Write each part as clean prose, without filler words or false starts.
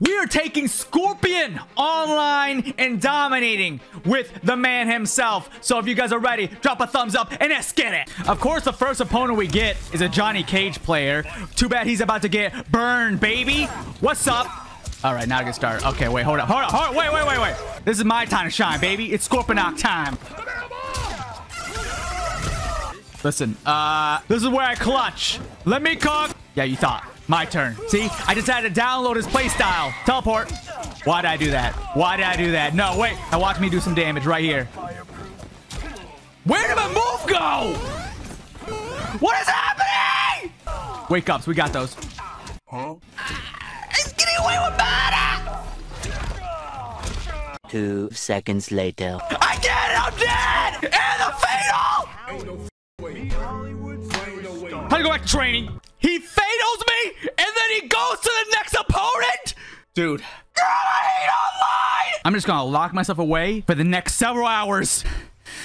We are taking Scorpion online and dominating with the man himself. So if you guys are ready, drop a thumbs up and let's get it. Of course, the first opponent we get is a Johnny Cage player. Too bad he's about to get burned, baby. What's up? All right, now I can start. Okay, wait, hold up. Wait. This is my time to shine, baby. It's Scorpionock time. Listen, this is where I clutch. Let me cook. Yeah, you thought. My turn. See, I just had to download his playstyle. Teleport. Why did I do that? No, wait. Now watch me do some damage right here. Where did my move go? What is happening? Wake ups. We got those. Huh? It's getting away with murder. 2 seconds later. I get it. I'm dead. And the fatal. How to go back to training. He fatals me, and then he goes to the next opponent? Dude. Girl, I hate online! I'm just gonna lock myself away for the next several hours.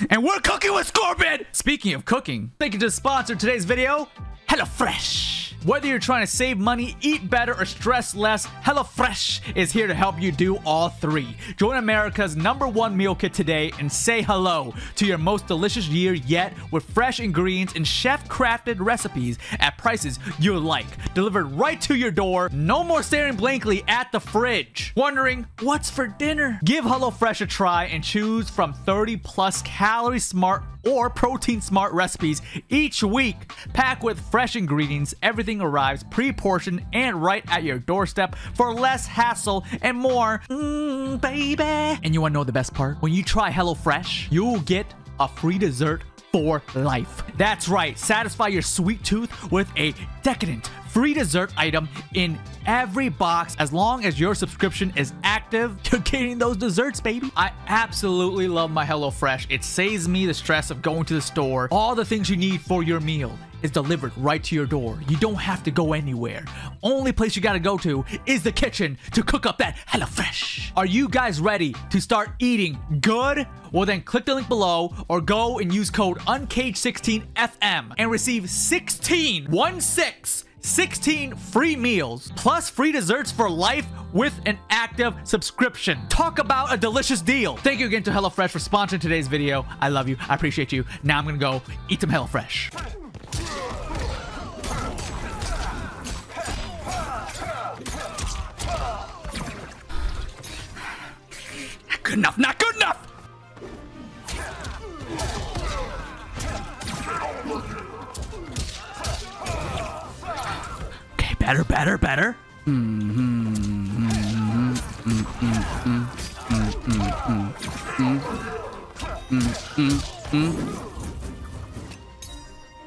And we're cooking with Scorpion! Speaking of cooking, they can just sponsor today's video, HelloFresh. Whether you're trying to save money, eat better, or stress less, HelloFresh is here to help you do all three. Join America's #1 meal kit today and say hello to your most delicious year yet with fresh ingredients and chef-crafted recipes at prices you like. Delivered right to your door. No more staring blankly at the fridge, wondering what's for dinner. Give HelloFresh a try and choose from 30+ calorie-smart or protein-smart recipes each week. Packed with fresh ingredients, everything arrives pre-portioned and right at your doorstep for less hassle and more, baby. And you wanna know the best part? When you try HelloFresh, you'll get a free dessert for life. That's right, satisfy your sweet tooth with a decadent free dessert item in every box. As long as your subscription is active, you're getting those desserts, baby. I absolutely love my HelloFresh. It saves me the stress of going to the store. All the things you need for your meal is delivered right to your door. You don't have to go anywhere. Only place you gotta go to is the kitchen to cook up that HelloFresh. Are you guys ready to start eating good? Well then click the link below or go and use code unCAGED16FM and receive 16 free meals plus free desserts for life with an active subscription. Talk about a delicious deal. Thank you again to HelloFresh for sponsoring today's video. I love you. I appreciate you. Now I'm gonna go eat some HelloFresh. Good enough, not good enough! Okay, better.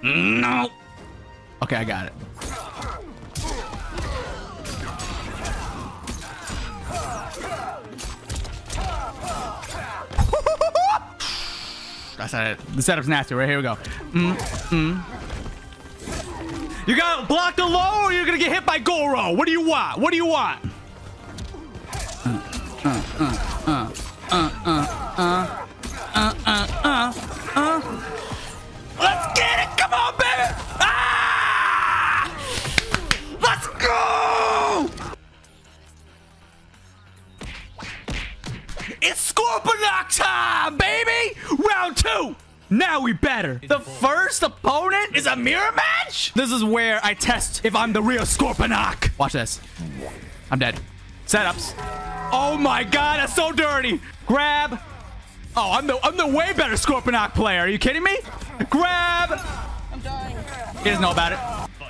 No! Okay, I got it. That's not it. The setup's nasty. Right here we go. You gotta block the low or you're gonna get hit by Goro. What do you want? What do you want? Let's get it! Come on, baby! Ah! Let's go! It's Scorpionock time, baby! Round 2! Now we better. The first opponent is a mirror match? This is where I test if I'm the real Scorpionock. Watch this. I'm dead. Setups. Oh my god, that's so dirty. Grab. Oh, I'm the way better Scorpionock player. Are you kidding me? Grab. I'm dying. He doesn't know about it.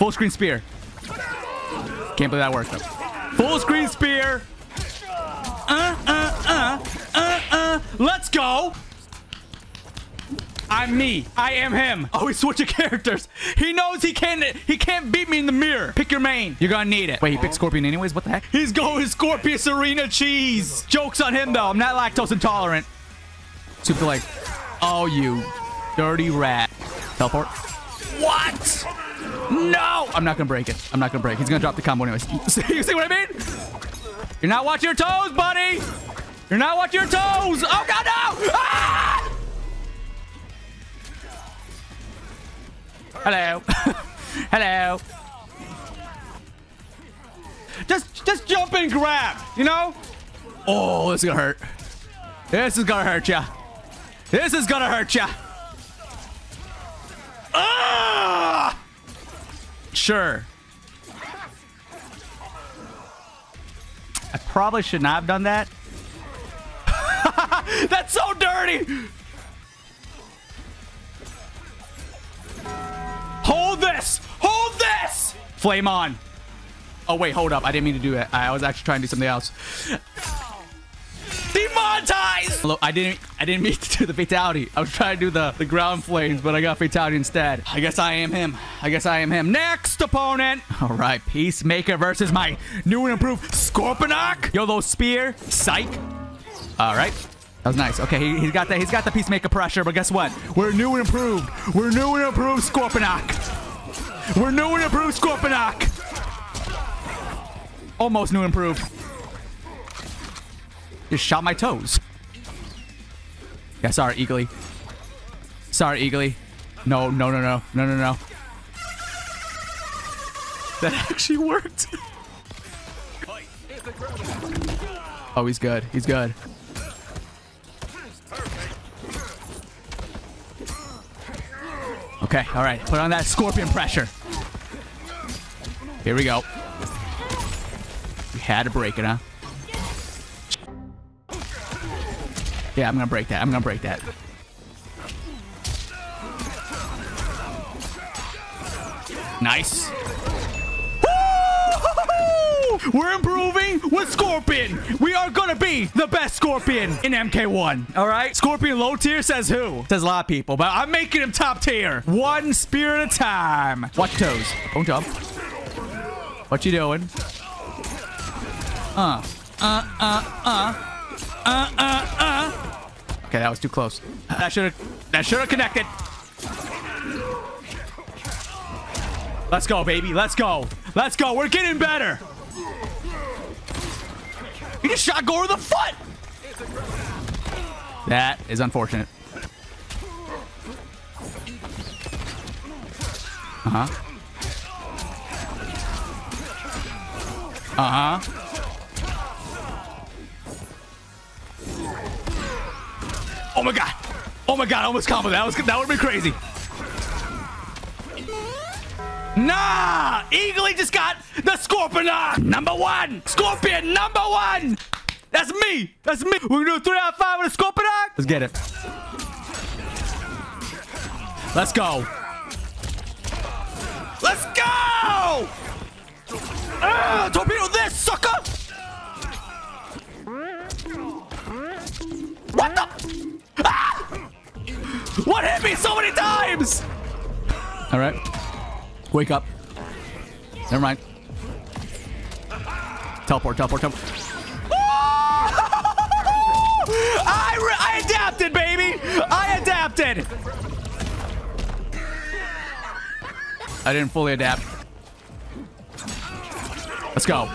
Full screen spear. Can't believe that worked though. Full screen spear. Let's go. I'm me. I am him. Oh, he's switching characters. He knows he can't beat me in the mirror. Pick your main. You're gonna need it. Wait, he picked Scorpion anyways? What the heck? He's going Scorpion Serena cheese. Joke's on him though. I'm not lactose intolerant. Super like, oh you dirty rat. Teleport. What? No! I'm not gonna break it. He's gonna drop the combo anyways. You see what I mean? You're not watching your toes, buddy! You're not watching your toes! Oh god no! Ah! Hello. Hello. Just Just jump and grab, you know? Oh, this is gonna hurt. This is gonna hurt ya. This is gonna hurt ya. Ah! Sure. I probably should not have done that. That's so dirty. Hold this. Hold this. Flame on. Oh, wait, hold up. I didn't mean to do it. I was actually trying to do something else. Demonetize! Look, I didn't mean to do the fatality. I was trying to do the ground flames, but I got fatality instead. I guess I am him. I guess I am him. Next opponent. All right, Peacemaker versus my new and improved Scorpion. Yolo spear. Psych. All right. That was nice. Okay, he's got that. He's got the Peacemaker pressure, but guess what? We're new and improved. We're new and improved Scorpion. We're new and improved Scorpion. Almost new and improved. Just shot my toes. Yeah, sorry, Eagly. Sorry, Eagly. No, no, no, no, no, no, no. That actually worked. Oh, he's good. He's good. Okay, all right. Put on that Scorpion pressure. Here we go. We had to break it, huh? Yeah, I'm gonna break that. I'm gonna break that. Nice. We're improving with Scorpion. We are gonna be the best Scorpion in MK1. All right, Scorpion low tier says who? Says a lot of people, but I'm making him top tier. One spear at a time. Watch toes. Don't jump. What you doing? Okay, that was too close. That should have connected. Let's go, baby. Let's go. Let's go. We're getting better. He just shot Goro in the foot. That is unfortunate. Oh my god. Oh my god, I almost comboed. That would be crazy. Nah! Eagly just got the Scorpion number one! Scorpion number one! That's me! That's me! We're gonna do 3 out of 5 with a Scorpion! Let's get it. Let's go! Let's go! Torpedo this, sucker! What the? Ah! What hit me so many times? All right. Wake up. Never mind. Teleport, teleport, teleport. I adapted, baby. I adapted. I didn't fully adapt. Let's go.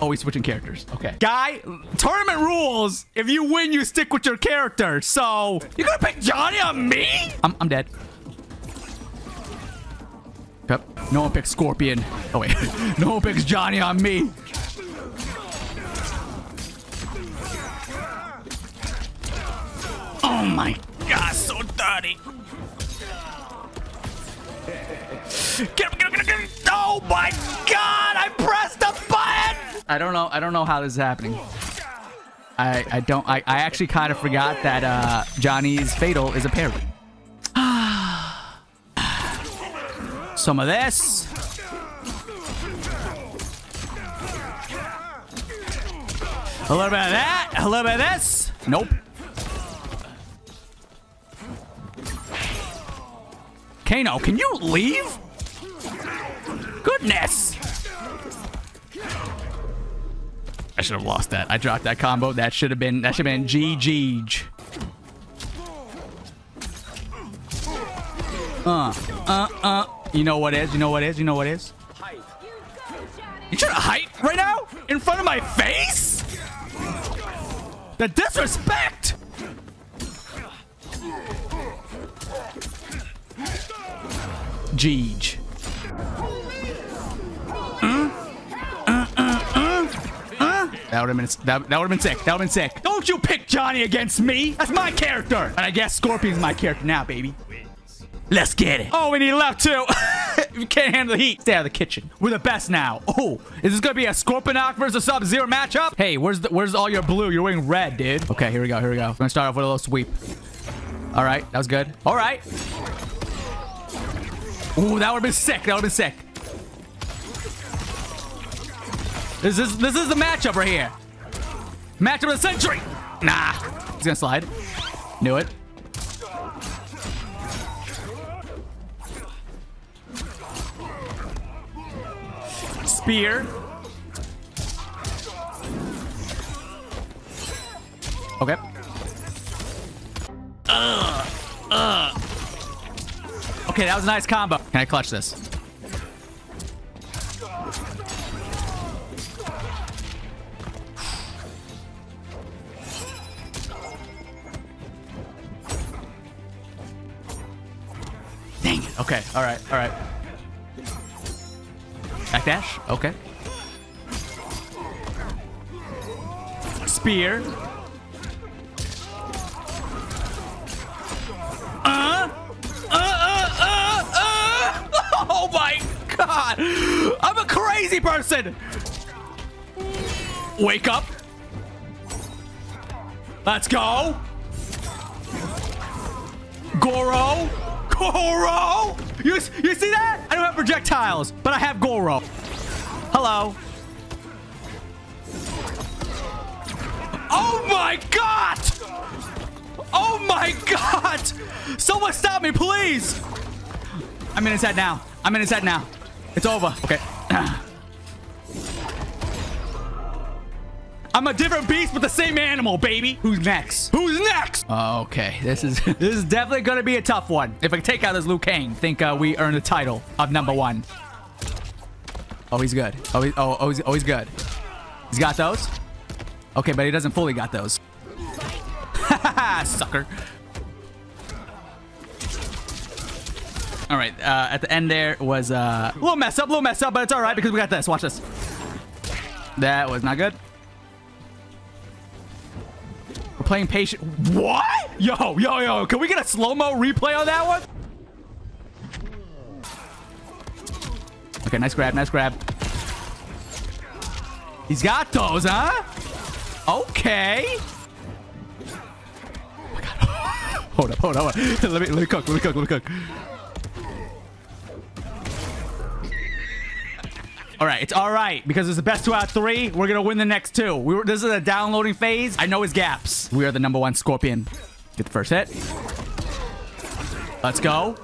Always switching characters. Okay. Guy, tournament rules. If you win, you stick with your character. So you're gonna pick Johnny on me? I'm dead. Yep. No one picks Scorpion. Oh wait. No one picks Johnny on me. Oh my god, so dirty. Get him, get him, get him, get him. Oh my god, I pressed a button. I don't know how this is happening. I actually kind of forgot that Johnny's fatal is a parry. Some of this. A little bit of that, a little bit of this. Nope. Kano, can you leave? Goodness! I should have lost that. I dropped that combo. That should have been GG. You know what is? You know what is? You know what is? You trying to hype right now in front of my face? The disrespect! Jeej. That would have been sick. That would have been sick. Don't you pick Johnny against me. That's my character. And I guess Scorpion's my character now, baby. Let's get it. Oh, we need luck too. You can't handle the heat. Stay out of the kitchen. We're the best now. Oh, is this gonna be a Scorpionock versus Sub-Zero matchup? Hey, where's all your blue? You're wearing red, dude. Okay, here we go. Here we go. I'm gonna start off with a little sweep. All right, that was good. All right. Ooh, that would have been sick. That would have been sick. This is the matchup right here. Matchup of the century. Nah, he's gonna slide. Knew it. Spear. Okay. Okay, that was a nice combo. Can I clutch this? Okay, all right. Backdash, okay. Spear. Oh my God, I'm a crazy person. Wake up. Let's go. Goro. Goro! You see that? I don't have projectiles, but I have Goro. Hello. Oh my God! Oh my God! Someone stop me, please! I'm in his head now. I'm in his head now. It's over. Okay. I'm a different beast with the same animal, baby. Who's next? Who's next? Okay, this is definitely gonna be a tough one. If I can take out this Liu Kang, I think we earned the title of #1. Oh, he's good. Oh, he's good. He's got those. Okay, but he doesn't fully got those. Haha, sucker. All right, at the end there was a little mess up, but it's all right because we got this. Watch this. That was not good. Playing patient. What? Yo. Can we get a slow-mo replay on that one? Okay, nice grab. He's got those, huh? Okay. Oh my God. Hold up. Let me cook. Alright, it's alright, because it's the best 2 out of 3. We're gonna win the next 2. This is a downloading phase. I know his gaps. We are the #1 Scorpion. Get the first hit. Let's go.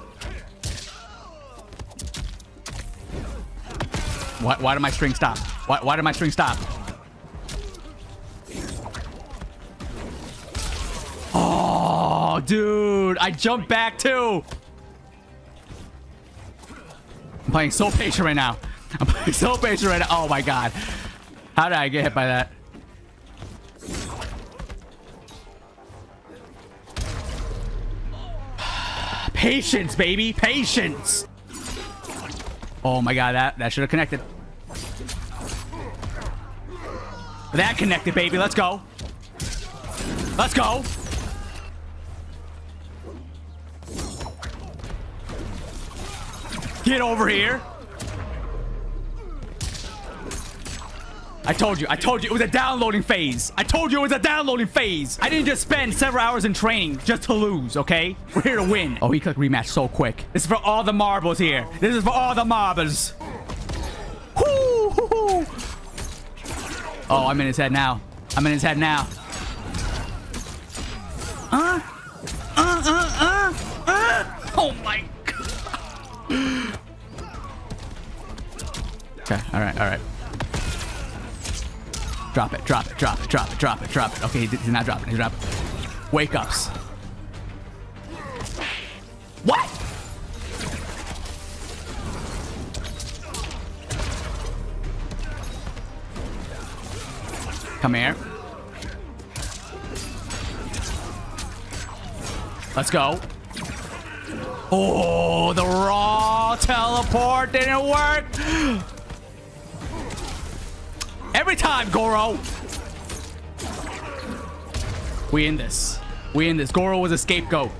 Why did my string stop? Why did my string stop? Oh, dude. I jumped back, too. I'm playing so patient right now. I'm so patient right now. Oh my God. How did I get hit by that? Patience, baby. Patience. Oh my God. That should have connected. That connected, baby. Let's go. Let's go. Get over here. I told you it was a downloading phase. I didn't just spend several hours in training just to lose, okay? We're here to win. Oh, he clicked rematch so quick. This is for all the marbles here. This is for all the marbles. Woo-hoo-hoo. Oh, I'm in his head now. Oh my God. Okay, all right. Drop it. Okay, he's not dropping. He's dropping. Wake ups. What? Come here. Let's go. Oh, the raw teleport didn't work. Every time, Goro. We in this. We in this. Goro was a scapegoat.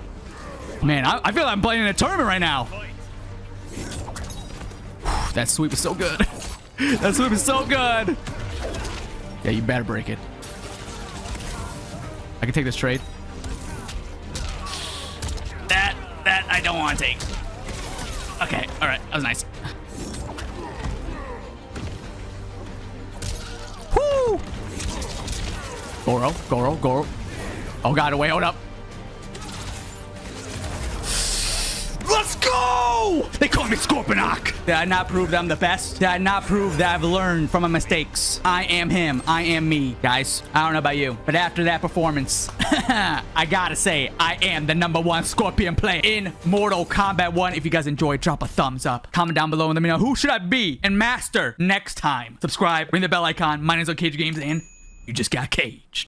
Man, I feel like I'm playing in a tournament right now. Whew, that sweep is so good. That sweep is so good. Yeah, you better break it. I can take this trade. That I don't want to take. Okay, all right, that was nice. Woo! Goro. Oh God, away, hold up. Let's go! They call me Scorpionok. Did I not prove that I'm the best? Did I not prove that I've learned from my mistakes? I am him. I am me, guys. I don't know about you, but after that performance, I gotta say, I am the #1 Scorpion player in Mortal Kombat 1. If you guys enjoyed, drop a thumbs up. Comment down below and let me know who should I be and master next time. Subscribe, ring the bell icon. My name is unCAGEDgamez, and you just got caged.